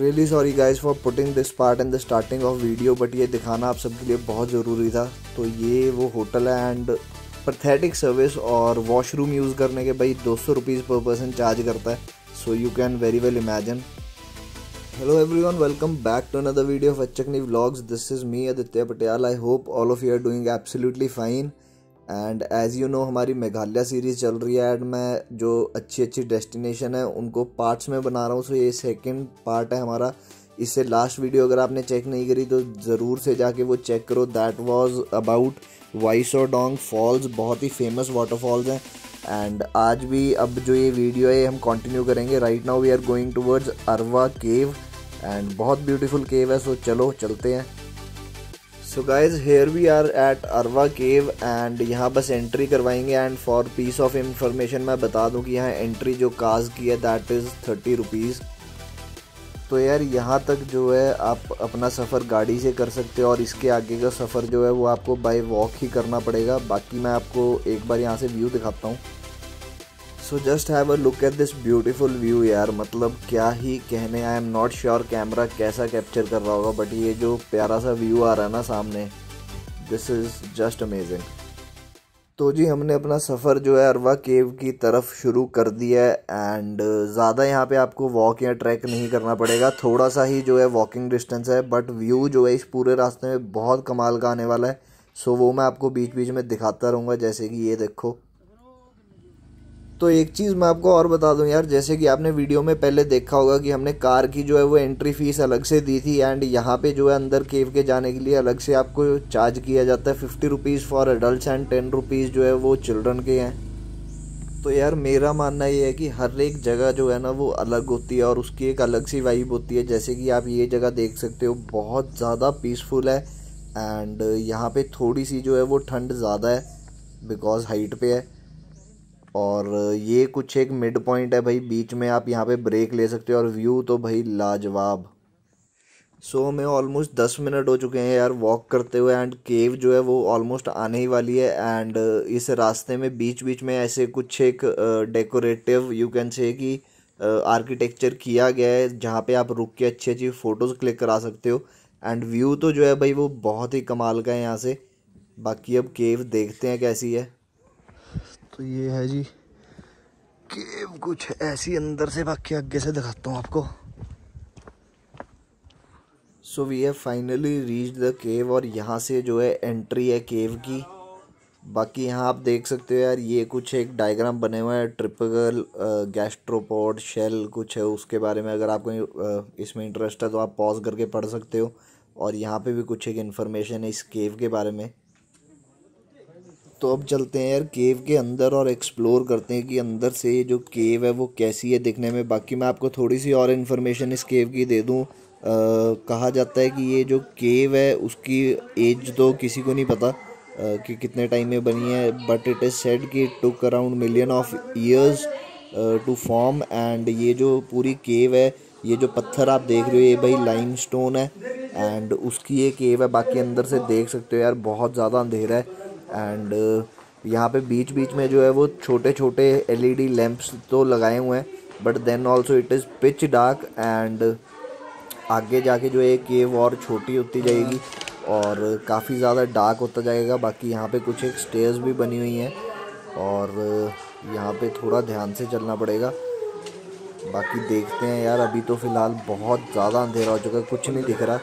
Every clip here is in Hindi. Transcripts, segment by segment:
Really sorry guys for putting this part in the starting of video, but ये दिखाना आप सबके लिए बहुत ज़रूरी था। तो ये वो होटल है एंड पैथेटिक सर्विस और वॉशरूम यूज़ करने के भाई 200 रुपीज़ पर पर्सन चार्ज करता है, so you can very well imagine. Hello everyone, welcome back to another video of अचकनी vlogs. This is me Aditya Patel. I hope all of you are doing absolutely fine. And as you know हमारी मेघालय सीरीज़ चल रही है एंड मैं जो अच्छी अच्छी डेस्टिनेशन है उनको पार्ट्स में बना रहा हूँ। सो ये सेकेंड पार्ट है हमारा। इससे लास्ट वीडियो अगर आपने चेक नहीं करी तो ज़रूर से जाके वो चेक करो। That was about Weisawdong falls, बहुत ही फेमस वाटरफॉल्स हैं। एंड आज भी अब जो ये वीडियो है हम कंटिन्यू करेंगे। Right now we are going towards Arwah cave and बहुत ब्यूटीफुल केव है, सो चलो चलते हैं। So guys here we are at Arwah cave and यहाँ बस एंट्री करवाएंगे। And for piece of information मैं बता दूँ कि यहाँ एंट्री जो कास्ट की है दैट इज़ 30 रुपीज़। तो यार यहाँ तक जो है आप अपना सफ़र गाड़ी से कर सकते हो और इसके आगे का सफ़र जो है वो आपको बाय वॉक ही करना पड़ेगा। बाकी मैं आपको एक बार यहाँ से व्यू दिखाता हूँ। So just have a look at this beautiful view. यार मतलब क्या ही कहने। I am not sure camera कैसा कैप्चर कर रहा होगा, बट ये जो प्यारा सा व्यू आ रहा है ना सामने, दिस इज़ जस्ट अमेजिंग। तो जी हमने अपना सफ़र जो है अरवा केव की तरफ शुरू कर दिया है एंड ज़्यादा यहाँ पे आपको वॉक या ट्रैक नहीं करना पड़ेगा। थोड़ा सा ही जो है वॉकिंग डिस्टेंस है, बट व्यू जो है इस पूरे रास्ते में बहुत कमाल का आने वाला है। सो वो मैं आपको बीच बीच में दिखाता रहूँगा, जैसे कि ये देखो। तो एक चीज़ मैं आपको और बता दूं यार, जैसे कि आपने वीडियो में पहले देखा होगा कि हमने कार की जो है वो एंट्री फ़ीस अलग से दी थी एंड यहाँ पे जो है अंदर केव के जाने के लिए अलग से आपको चार्ज किया जाता है 50 rupees for adults and 10 rupees जो है वो चिल्ड्रन के हैं। तो यार मेरा मानना ये है कि हर एक जगह जो है ना वो अलग होती है और उसकी एक अलग सी वाइब होती है। जैसे कि आप ये जगह देख सकते हो, बहुत ज़्यादा पीसफुल है एंड यहाँ पर थोड़ी सी जो है वो ठंड ज़्यादा है बिकॉज़ हाइट पर है। और ये कुछ एक मिड पॉइंट है भाई, बीच में आप यहाँ पे ब्रेक ले सकते हो और व्यू तो भाई लाजवाब। सो हमें ऑलमोस्ट 10 मिनट हो चुके हैं यार वॉक करते हुए एंड केव जो है वो ऑलमोस्ट आने ही वाली है। एंड इस रास्ते में बीच बीच में ऐसे कुछ एक डेकोरेटिव यू कैन से कि आर्किटेक्चर किया गया है जहाँ पे आप रुक के अच्छी अच्छी फ़ोटोज़ क्लिक करा सकते हो। एंड व्यू तो जो है भाई वो बहुत ही कमाल का है यहाँ से। बाकी अब केव देखते हैं कैसी है। तो ये है जी केव, कुछ ऐसी अंदर से। बाकी आगे से दिखाता हूँ आपको। So we have finally reach the cave और यहाँ से जो है एंट्री है केव की। बाकी यहाँ आप देख सकते हो यार, ये कुछ एक डायग्राम बने हुए हैं। ट्रिलोबल गैस्ट्रोपोड शेल कुछ है, उसके बारे में अगर आपको इसमें इंटरेस्ट है तो आप पॉज करके पढ़ सकते हो। और यहाँ पे भी कुछ एक इन्फॉर्मेशन है इस केव के बारे में। तो अब चलते हैं यार केव के अंदर और एक्सप्लोर करते हैं कि अंदर से ये जो केव है वो कैसी है दिखने में। बाकी मैं आपको थोड़ी सी और इन्फॉर्मेशन इस केव की दे दूँ। कहा जाता है कि ये जो केव है उसकी एज तो किसी को नहीं पता कि कितने टाइम में बनी है, बट इट इज़ सेड कि it took around million of years to form. And ये जो पूरी केव है, ये जो पत्थर आप देख रहे हो ये भाई लाइमस्टोन है एंड उसकी ये केव है। बाकी अंदर से देख सकते हो यार बहुत ज़्यादा अंधेरा है एंड यहाँ पे बीच बीच में जो है वो छोटे छोटे LED लैंप्स तो लगाए हुए हैं, but then also it is pitch dark. And आगे जाके जो है केव और छोटी होती जाएगी और काफ़ी ज़्यादा डार्क होता जाएगा। बाकी यहाँ पे कुछ एक स्टेयर्स भी बनी हुई हैं और यहाँ पे थोड़ा ध्यान से चलना पड़ेगा। बाकी देखते हैं यार, अभी तो फ़िलहाल बहुत ज़्यादा अंधेरा हो चुका है, कुछ नहीं दिख रहा।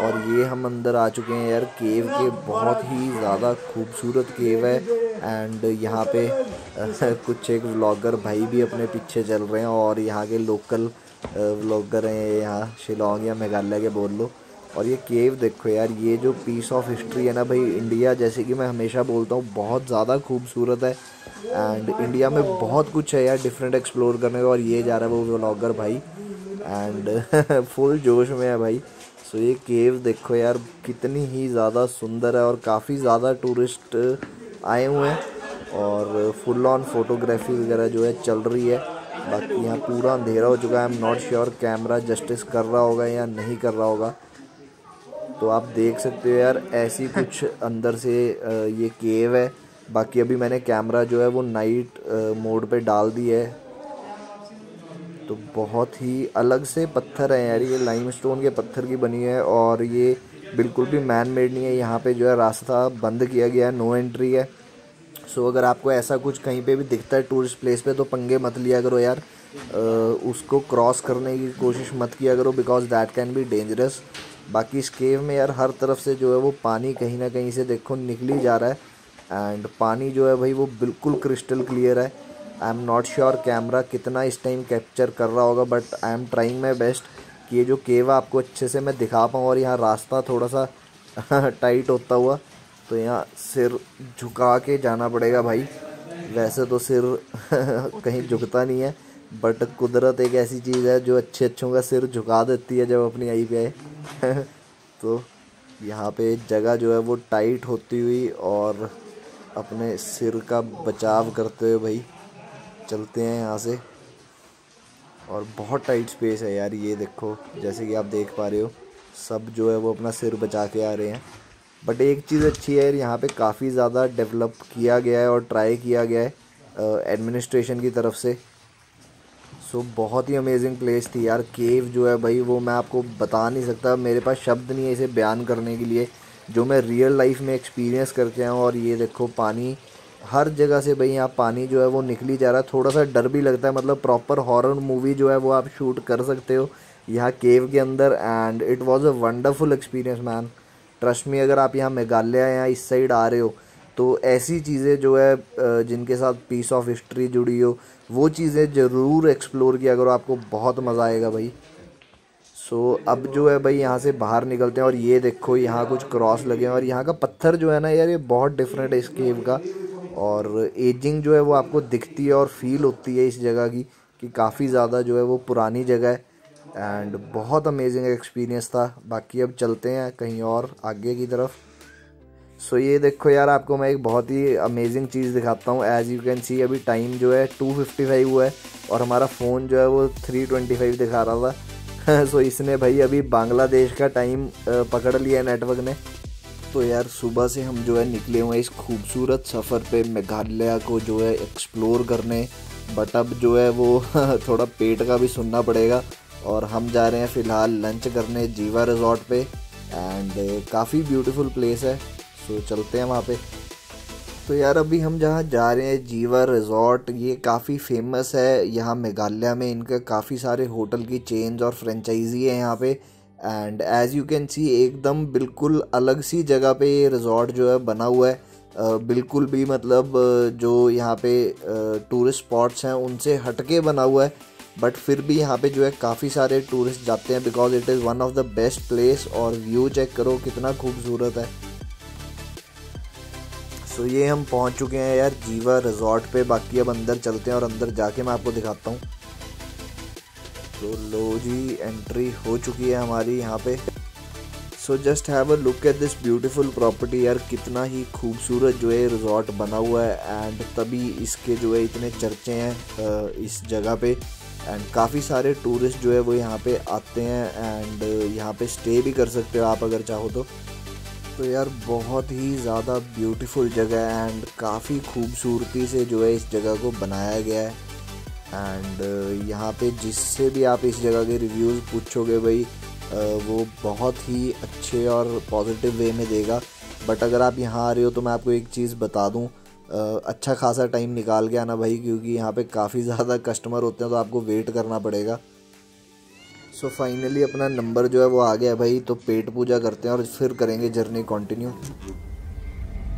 और ये हम अंदर आ चुके हैं यार केव के। बहुत ही ज़्यादा खूबसूरत केव है एंड यहाँ पे कुछ एक व्लॉगर भाई भी अपने पीछे चल रहे हैं और यहाँ के लोकल व्लॉगर हैं, यहाँ शिलोंग या मेघालय के बोल लो। और ये केव देखो यार, ये जो पीस ऑफ हिस्ट्री है ना भाई इंडिया, जैसे कि मैं हमेशा बोलता हूँ बहुत ज़्यादा खूबसूरत है एंड इंडिया में बहुत कुछ है यार डिफरेंट एक्सप्लोर करने को। और ये जा रहा है वो व्लॉगर भाई एंड फुल जोश में है भाई। तो ये केव देखो यार कितनी ही ज़्यादा सुंदर है और काफ़ी ज़्यादा टूरिस्ट आए हुए हैं और फुल ऑन फोटोग्राफी वगैरह जो है चल रही है। बाकी यहाँ पूरा अंधेरा हो चुका है, I am not sure camera justice कर रहा होगा या नहीं कर रहा होगा। तो आप देख सकते हो यार ऐसी कुछ अंदर से ये केव है। बाकी अभी मैंने कैमरा जो है वो नाइट मोड पे डाल दी है। तो बहुत ही अलग से पत्थर है यार, ये लाइमस्टोन के पत्थर की बनी है और ये बिल्कुल भी मैन मेड नहीं है। यहाँ पे जो है रास्ता बंद किया गया है, नो एंट्री है। सो अगर आपको ऐसा कुछ कहीं पे भी दिखता है टूरिस्ट प्लेस पे तो पंगे मत लिया करो यार, उसको क्रॉस करने की कोशिश मत किया करो because that can be dangerous. बाकी इस केव में यार हर तरफ से जो है वो पानी कहीं ना कहीं से देखो निकली जा रहा है एंड पानी जो है भाई वो बिल्कुल क्रिस्टल क्लियर है। I am not sure camera कितना इस टाइम कैप्चर कर रहा होगा but I am trying my best कि ये जो केव है आपको अच्छे से मैं दिखा पाऊँ। और यहाँ रास्ता थोड़ा सा टाइट होता हुआ तो यहाँ सिर झुका के जाना पड़ेगा भाई, वैसे तो सिर कहीं झुकता नहीं है बट कुदरत एक ऐसी चीज़ है जो अच्छे अच्छों का सिर झुका देती है जब अपनी आई पे आए। तो यहाँ पे जगह जो है वो टाइट होती हुई और अपने सिर का बचाव करते हुए भाई चलते हैं यहाँ से। और बहुत टाइट स्पेस है यार, ये देखो जैसे कि आप देख पा रहे हो सब जो है वो अपना सिर बचा के आ रहे हैं। बट एक चीज़ अच्छी है यहाँ पे काफ़ी ज़्यादा डेवलप किया गया है और ट्राई किया गया है एडमिनिस्ट्रेशन की तरफ से। सो बहुत ही अमेजिंग प्लेस थी यार केव जो है भाई, वो मैं आपको बता नहीं सकता, मेरे पास शब्द नहीं है इसे बयान करने के लिए जो मैं रियल लाइफ में एक्सपीरियंस करके आया हूँ। और ये देखो पानी हर जगह से भाई, यहाँ पानी जो है वो निकली जा रहा है, थोड़ा सा डर भी लगता है, मतलब प्रॉपर हॉरर मूवी जो है वो आप शूट कर सकते हो यहाँ केव के अंदर। And it was a wonderful experience man, trust me. अगर आप यहाँ मेघालय या इस साइड आ रहे हो तो ऐसी चीज़ें जो है जिनके साथ पीस ऑफ हिस्ट्री जुड़ी हो वो चीज़ें ज़रूर एक्सप्लोर किया करो, आपको बहुत मज़ा आएगा भाई। सो अब जो है भाई यहाँ से बाहर निकलते हैं और ये देखो यहाँ कुछ क्रॉस लगे हैं और यहाँ का पत्थर जो है ना यार ये बहुत डिफरेंट है इस केव का। और एजिंग जो है वो आपको दिखती है और फील होती है इस जगह की कि काफ़ी ज़्यादा जो है वो पुरानी जगह है एंड बहुत अमेजिंग एक्सपीरियंस था। बाकी अब चलते हैं कहीं और आगे की तरफ। सो ये देखो यार आपको मैं एक बहुत ही अमेजिंग चीज़ दिखाता हूँ। एज़ यू कैन सी अभी टाइम जो है 2:55 हुआ है और हमारा फ़ोन जो है वो 3:25 दिखा रहा था। सो इसने भाई अभी बांग्लादेश का टाइम पकड़ लिया नेटवर्क ने। तो यार सुबह से हम जो है निकले हुए हैं इस खूबसूरत सफ़र पे मेघालय को जो है एक्सप्लोर करने, बट अब जो है वो थोड़ा पेट का भी सुनना पड़ेगा। और हम जा रहे हैं फ़िलहाल लंच करने जीवा रिजॉर्ट पे एंड काफ़ी ब्यूटीफुल प्लेस है, सो चलते हैं वहाँ पे। तो यार अभी हम जहाँ जा रहे हैं जीवा रिजॉर्ट, ये काफ़ी फेमस है यहाँ मेघालय में, इनका काफ़ी सारे होटल की चेन्स और फ्रेंचाइजी है यहाँ पे। And as you can see एकदम बिल्कुल अलग सी जगह पे ये रिज़ॉर्ट जो है बना हुआ है, बिल्कुल भी मतलब जो यहाँ पे टूरिस्ट स्पॉट्स हैं उनसे हटके बना हुआ है। बट फिर भी यहाँ पे जो है काफ़ी सारे टूरिस्ट जाते हैं because it is one of the best place. और व्यू चेक करो कितना खूबसूरत है। सो ये हम पहुँच चुके हैं यार जीवा रिजॉर्ट पे। बाकी अब अंदर चलते हैं और अंदर जाके मैं आपको दिखाता हूँ। तो लो जी एंट्री हो चुकी है हमारी यहाँ पे। So just have a look at this beautiful property. यार कितना ही खूबसूरत जो है रिजॉर्ट बना हुआ है एंड तभी इसके जो है इतने चर्चे हैं इस जगह पे एंड काफ़ी सारे टूरिस्ट जो है वो यहाँ पे आते हैं एंड यहाँ पे स्टे भी कर सकते हो आप अगर चाहो तो। तो यार बहुत ही ज़्यादा ब्यूटीफुल जगह है एंड काफ़ी खूबसूरती से जो है इस जगह को बनाया गया है। एंड यहाँ पे जिससे भी आप इस जगह के रिव्यूज़ पूछोगे भाई वो बहुत ही अच्छे और पॉजिटिव वे में देगा। बट अगर आप यहाँ आ रहे हो तो मैं आपको एक चीज़ बता दूँ, अच्छा खासा टाइम निकाल के आना भाई क्योंकि यहाँ पे काफ़ी ज़्यादा कस्टमर होते हैं तो आपको वेट करना पड़ेगा। सो फाइनली अपना नंबर जो है वो आ गया भाई, तो पेट पूजा करते हैं और फिर करेंगे जर्नी कंटिन्यू।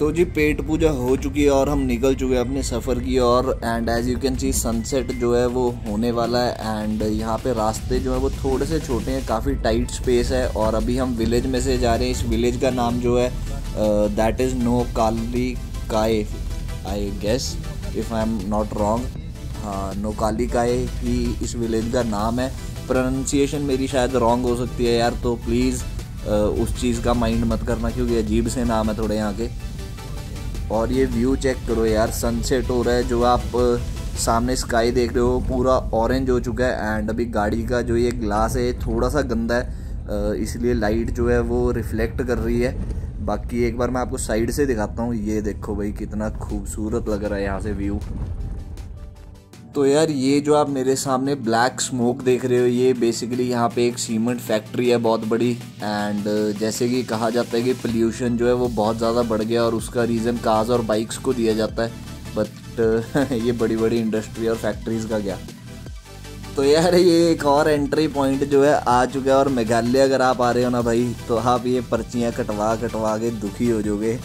तो जी पेट पूजा हो चुकी है और हम निकल चुके हैं अपने सफ़र की ओर। And as you can see sunset जो है वो होने वाला है एंड यहाँ पे रास्ते जो है वो थोड़े से छोटे हैं, काफ़ी टाइट स्पेस है। और अभी हम विलेज में से जा रहे हैं, इस विलेज का नाम जो है that is Nohkalikai I guess if I am not wrong. हाँ नोहकालिकाई ही इस विलेज का नाम है। प्रोनंसिएशन मेरी शायद रॉन्ग हो सकती है यार, तो प्लीज़ उस चीज़ का माइंड मत करना क्योंकि अजीब से नाम है थोड़े यहाँ के। और ये व्यू चेक करो यार, सनसेट हो रहा है, जो आप सामने स्काई देख रहे हो पूरा ऑरेंज हो चुका है। एंड अभी गाड़ी का जो ये ग्लास है थोड़ा सा गंदा है इसलिए लाइट जो है वो रिफ्लेक्ट कर रही है। बाकी एक बार मैं आपको साइड से दिखाता हूँ, ये देखो भाई कितना खूबसूरत लग रहा है यहाँ से व्यू। तो यार ये जो आप मेरे सामने ब्लैक स्मोक देख रहे हो, ये बेसिकली यहाँ पे एक सीमेंट फैक्ट्री है बहुत बड़ी। एंड जैसे कि कहा जाता है कि पोल्यूशन जो है वो बहुत ज़्यादा बढ़ गया और उसका रीज़न कार्स और बाइक्स को दिया जाता है, बट ये बड़ी बड़ी इंडस्ट्री और फैक्ट्रीज़ का क्या। तो यार ये एक और एंट्री पॉइंट जो है आ चुका है और मेघालय अगर आप आ रहे हो ना भाई, तो आप ये पर्चियाँ कटवा के दुखी हो जाओगे।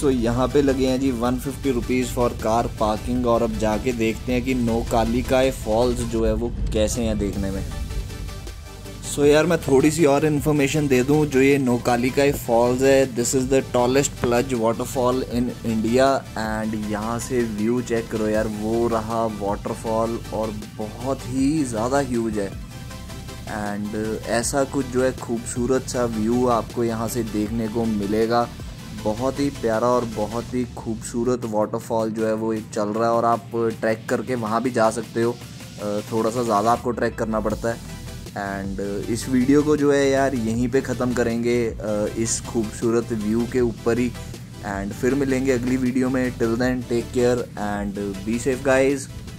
सो यहाँ पे लगे हैं जी 150 रुपीज़ फॉर कार पार्किंग। और अब जाके देखते हैं कि नोहकालिकाई फॉल्स जो है वो कैसे हैं देखने में। सो यार मैं थोड़ी सी और इन्फॉर्मेशन दे दूँ, जो ये नोहकालिकाई फॉल्स है, this is the tallest plunge waterfall in India. And यहाँ से व्यू चेक करो यार, वो रहा वाटरफॉल और बहुत ही ज़्यादा ह्यूज है। एंड ऐसा कुछ जो है खूबसूरत सा व्यू आपको यहाँ से देखने को मिलेगा। बहुत ही प्यारा और बहुत ही खूबसूरत वाटरफॉल जो है वो चल रहा है और आप ट्रैक करके वहाँ भी जा सकते हो। थोड़ा सा ज़्यादा आपको ट्रैक करना पड़ता है। एंड इस वीडियो को जो है यार यहीं पे ख़त्म करेंगे, इस खूबसूरत व्यू के ऊपर ही। एंड फिर मिलेंगे अगली वीडियो में। Till then take care and be safe guys.